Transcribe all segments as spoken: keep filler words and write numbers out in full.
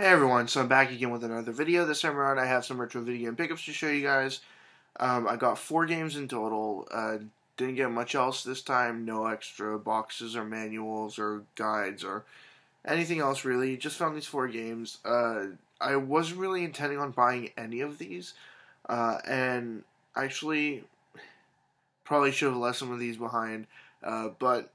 Hey everyone, so I'm back again with another video. This time around I have some retro video game pickups to show you guys. Um, I got four games in total. Uh, didn't get much else this time. No extra boxes or manuals or guides or anything else really. Just found these four games. Uh, I wasn't really intending on buying any of these. Uh, and actually, probably should have left some of these behind. Uh, but...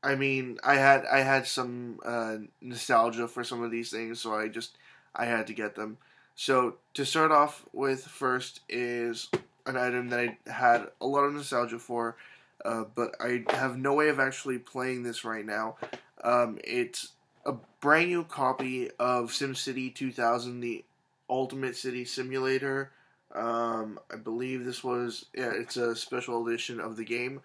I mean, I had I had some uh, nostalgia for some of these things, so I just, I had to get them. So, to start off with first is an item that I had a lot of nostalgia for, uh, but I have no way of actually playing this right now. Um, it's a brand new copy of SimCity two thousand, the Ultimate City Simulator. Um, I believe this was, yeah, it's a special edition of the game.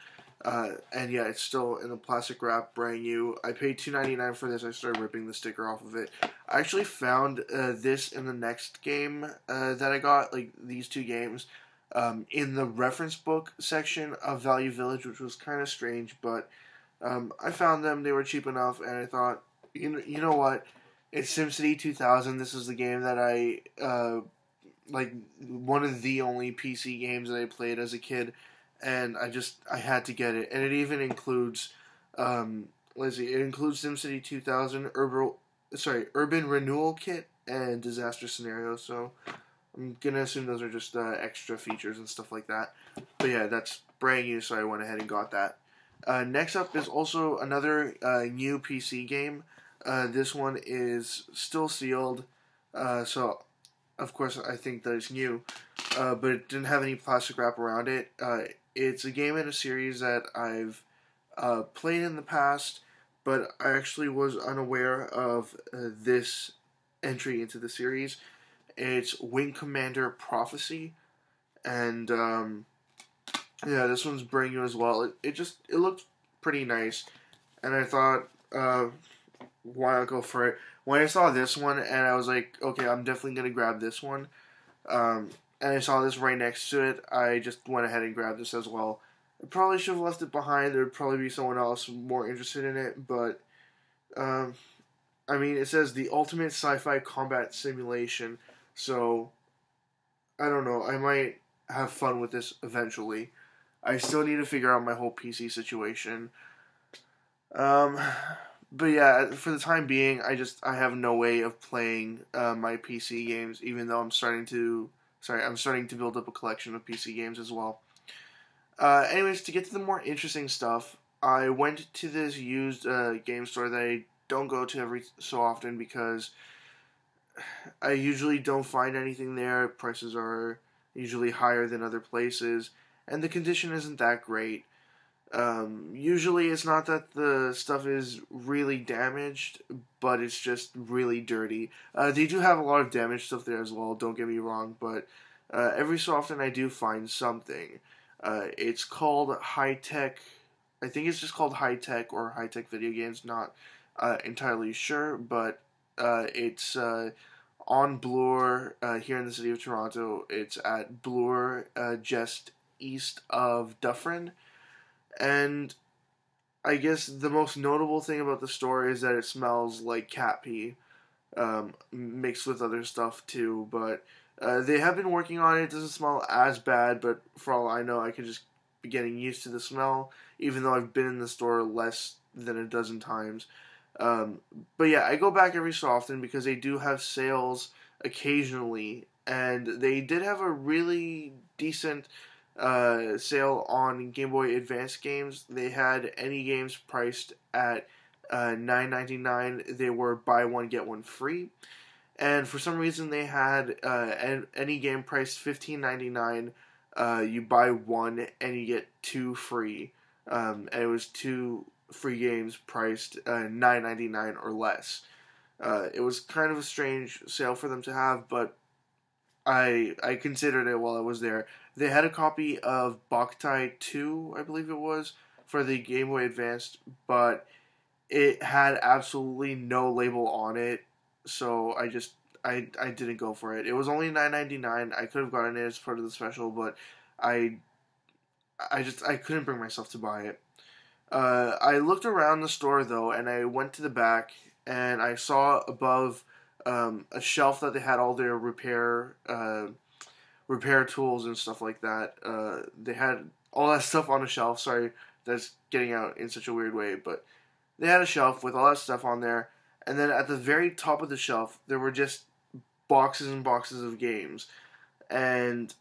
Uh, and yeah, it's still in a plastic wrap, brand new. I paid two ninety-nine for this. I started ripping the sticker off of it. I actually found uh, this in the next game uh, that I got, like these two games, um, in the reference book section of Value Village, which was kind of strange, but um, I found them. They were cheap enough, and I thought, you know, you know what? It's SimCity two thousand. This is the game that I, uh, like, one of the only P C games that I played as a kid. And I just, I had to get it. And it even includes, um, let's see, it includes SimCity two thousand, Urban, sorry, Urban Renewal Kit, and Disaster Scenario. So I'm going to assume those are just uh, extra features and stuff like that. But yeah, that's brand new, so I went ahead and got that. Uh, next up is also another uh, new P C game. Uh, this one is still sealed, uh, so... Of course, I think that it's new, uh, but it didn't have any plastic wrap around it. Uh, it's a game in a series that I've uh, played in the past, but I actually was unaware of uh, this entry into the series. It's Wing Commander Prophecy, and um, yeah, this one's brand new as well. It, it just, it looked pretty nice, and I thought, uh, why not go for it? When I saw this one, and I was like, okay, I'm definitely going to grab this one, um, and I saw this right next to it, I just went ahead and grabbed this as well. I probably should have left it behind. There would probably be someone else more interested in it, but, um, I mean, it says the ultimate sci-fi combat simulation, so, I don't know, I might have fun with this eventually. I still need to figure out my whole P C situation. Um... But yeah, for the time being, I just, I have no way of playing uh, my P C games, even though I'm starting to, sorry, I'm starting to build up a collection of P C games as well. Uh, anyways, to get to the more interesting stuff, I went to this used uh, game store that I don't go to every so often because I usually don't find anything there. Prices are usually higher than other places, and the condition isn't that great. Um, usually it's not that the stuff is really damaged, but it's just really dirty. Uh, they do have a lot of damaged stuff there as well, don't get me wrong, but uh, every so often I do find something. Uh, it's called High Tech, I think it's just called High Tech or High Tech Video Games, not uh, entirely sure, but uh, it's uh, on Bloor, uh, here in the city of Toronto. It's at Bloor, uh, just east of Dufferin. And I guess the most notable thing about the store is that it smells like cat pee, um, mixed with other stuff too, but uh, they have been working on it. It doesn't smell as bad, but for all I know, I could just be getting used to the smell, even though I've been in the store less than a dozen times. Um, but yeah, I go back every so often because they do have sales occasionally, and they did have a really decent... Uh, sale on Game Boy Advance games. They had any games priced at uh, nine ninety-nine. They were buy one get one free, and for some reason they had uh, an, any game priced fifteen ninety-nine. Uh, you buy one and you get two free. Um, and it was two free games priced uh, nine ninety-nine or less. Uh, it was kind of a strange sale for them to have, but I I considered it while I was there. They had a copy of Boktai two, I believe it was, for the Game Boy Advance, but it had absolutely no label on it, so I just, I, I didn't go for it. It was only nine ninety-nine. I could have gotten it as part of the special, but I, I just, I couldn't bring myself to buy it. Uh, I looked around the store, though, and I went to the back, and I saw above um, a shelf that they had all their repair uh, repair tools and stuff like that. Uh, they had all that stuff on a shelf. Sorry, that's getting out in such a weird way, but they had a shelf with all that stuff on there. And then at the very top of the shelf, there were just boxes and boxes of games. And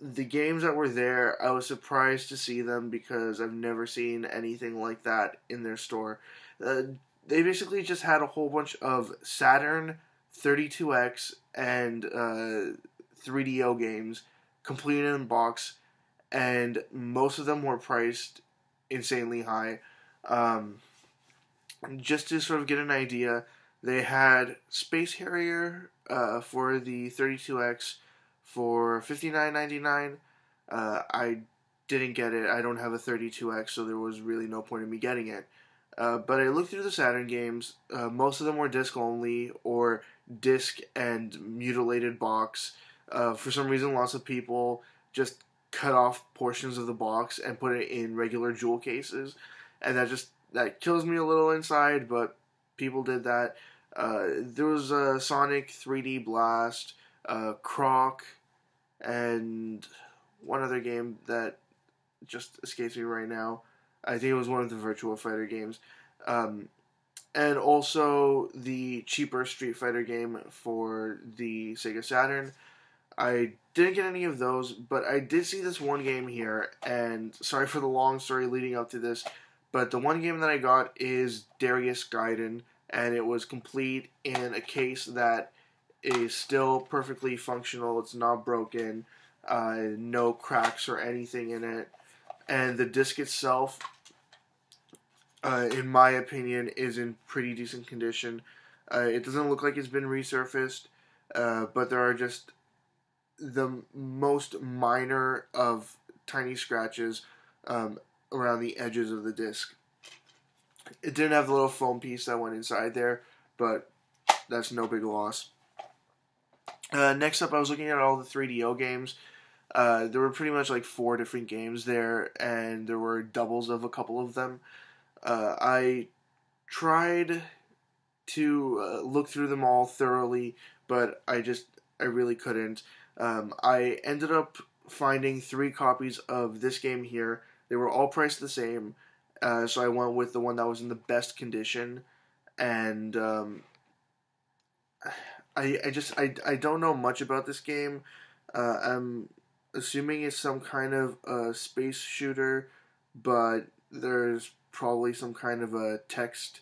the games that were there, I was surprised to see them because I've never seen anything like that in their store. Uh, they basically just had a whole bunch of Saturn, thirty-two X, and uh, three D O games, complete in box, and most of them were priced insanely high. Um... Just to sort of get an idea, they had Space Harrier uh, for the thirty-two X for fifty-nine ninety-nine. Uh, I didn't get it. I don't have a thirty-two X, so there was really no point in me getting it. Uh, but I looked through the Saturn games. Uh, most of them were disc only or disc and mutilated box. Uh, for some reason, lots of people just cut off portions of the box and put it in regular jewel cases, and that just... that kills me a little inside, but people did that. Uh, there was a uh, Sonic three D Blast, uh, Croc, and one other game that just escapes me right now. I think it was one of the Virtua Fighter games. Um, and also the cheaper Street Fighter game for the Sega Saturn. I didn't get any of those, but I did see this one game here, and sorry for the long story leading up to this, but the one game that I got is Darius Gaiden, and it was complete in a case that is still perfectly functional. It's not broken, uh, no cracks or anything in it. And the disc itself, uh, in my opinion, is in pretty decent condition. Uh, it doesn't look like it's been resurfaced, uh, but there are just the most minor of tiny scratches um, around the edges of the disc. It didn't have the little foam piece that went inside there, but that's no big loss. Uh, next up, I was looking at all the three D O games. Uh, there were pretty much like four different games there, and there were doubles of a couple of them. Uh, I tried to uh, look through them all thoroughly, but I just, I really couldn't. Um, I ended up finding three copies of this game here. They were all priced the same, uh, so I went with the one that was in the best condition, and um, I, I just, I, I don't know much about this game. Uh, I'm assuming it's some kind of a space shooter, but there's probably some kind of a text,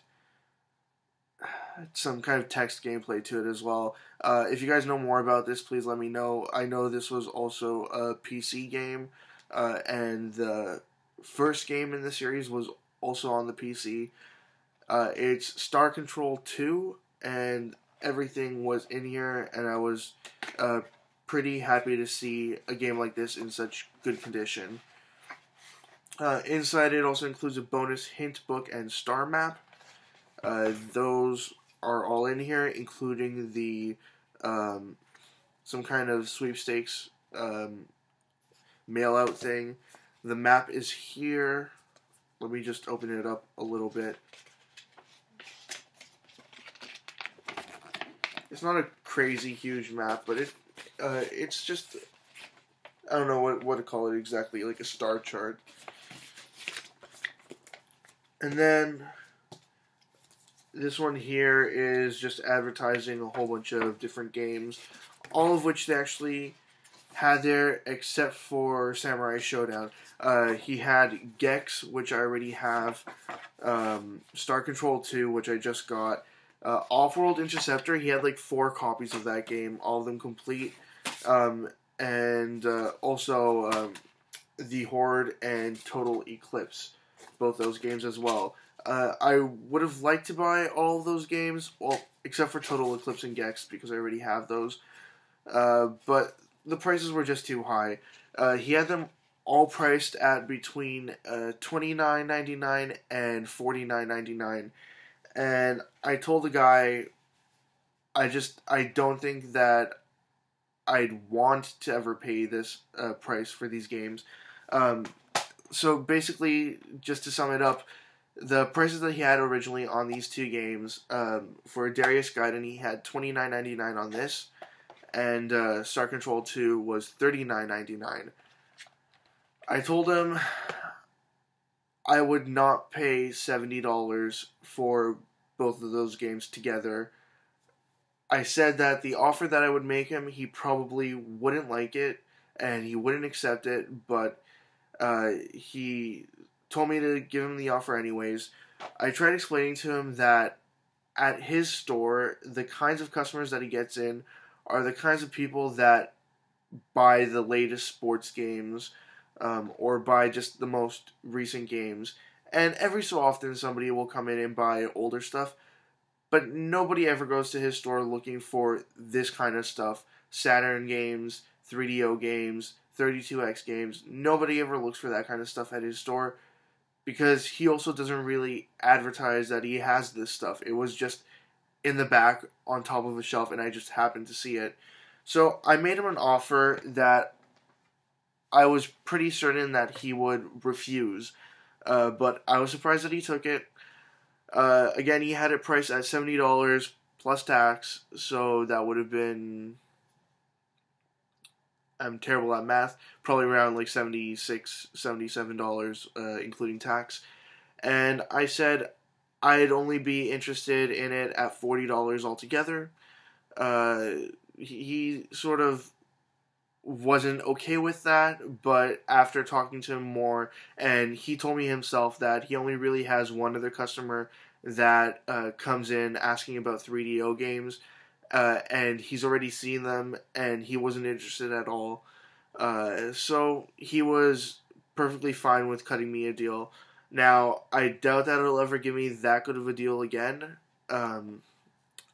some kind of text gameplay to it as well. Uh, if you guys know more about this, please let me know. I know this was also a P C game, uh, and the first game in the series was also on the P C. Uh, it's Star Control two, and everything was in here, and I was uh, pretty happy to see a game like this in such good condition. Uh, inside it also includes a bonus hint book and star map. Uh, those are all in here, including the um, some kind of sweepstakes um, mail out thing. The map is here. Let me just open it up a little bit. It's not a crazy huge map, but it uh, it's just, I don't know what, what to call it exactly, like a star chart. And then this one here is just advertising a whole bunch of different games, all of which they actually had there except for Samurai Showdown. Uh, he had Gex, which I already have, um, Star Control two, which I just got, uh, Offworld Interceptor. He had like four copies of that game, all of them complete, um, and uh, also um, The Horde and Total Eclipse, both those games as well. Uh, I would have liked to buy all of those games, well, except for Total Eclipse and Gex, because I already have those, uh, but the prices were just too high. Uh, he had them all priced at between uh, twenty-nine ninety-nine and forty-nine ninety-nine, and I told the guy, I just I don't think that I'd want to ever pay this uh, price for these games. Um, so basically, just to sum it up, The prices that he had originally on these two games, um, for Darius Gaiden, he had twenty-nine ninety-nine on this, and uh, Star Control two was thirty-nine ninety-nine. I told him I would not pay seventy dollars for both of those games together. I said that the offer that I would make him, he probably wouldn't like it, and he wouldn't accept it, but uh, he told me to give him the offer anyways. I tried explaining to him that at his store, the kinds of customers that he gets in are the kinds of people that buy the latest sports games, um, or buy just the most recent games. And every so often somebody will come in and buy older stuff, but nobody ever goes to his store looking for this kind of stuff. Saturn games, three D O games, thirty-two X games. Nobody ever looks for that kind of stuff at his store, because he also doesn't really advertise that he has this stuff. It was just in the back on top of a shelf, and I just happened to see it. So I made him an offer that I was pretty certain that he would refuse, uh, but I was surprised that he took it. Uh, again, he had it priced at seventy dollars plus tax, so that would have been, I'm terrible at math, probably around like seventy-six, seventy-seven dollars, uh, including tax. And I said I'd only be interested in it at forty dollars altogether. Uh, he, he sort of wasn't okay with that, but after talking to him more, and he told me himself that he only really has one other customer that uh, comes in asking about three D O games, uh, and he's already seen them, and he wasn't interested at all. Uh, so he was perfectly fine with cutting me a deal. Now, I doubt that it'll ever give me that good of a deal again. Um,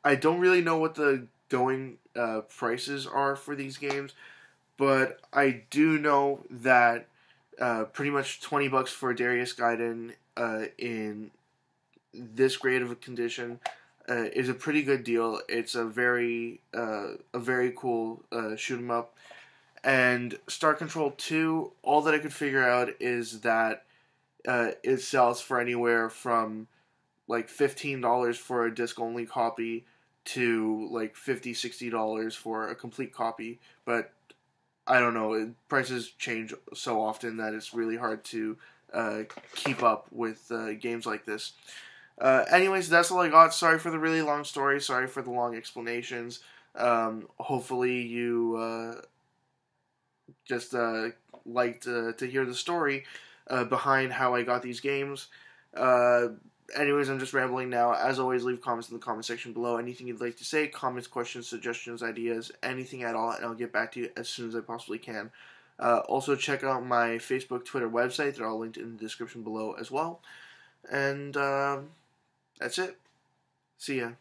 I don't really know what the going uh, prices are for these games, but I do know that uh, pretty much twenty bucks for Darius Gaiden uh, in this grade of a condition uh, is a pretty good deal. It's a very uh, a very cool uh, shoot 'em up. And Star Control two, all that I could figure out is that uh, it sells for anywhere from like fifteen dollars for a disc only copy to like fifty dollars, sixty dollars for a complete copy, but I don't know, prices change so often that it's really hard to uh, keep up with uh, games like this. Uh, anyways, that's all I got. Sorry for the really long story. Sorry for the long explanations. Um, hopefully you uh, just uh, liked uh, to hear the story uh, behind how I got these games. Uh, anyways, I'm just rambling now. As always, leave comments in the comment section below. Anything you'd like to say, comments, questions, suggestions, ideas, anything at all, and I'll get back to you as soon as I possibly can. Uh, also, check out my Facebook, Twitter, website. They're all linked in the description below as well. And um, that's it. See ya.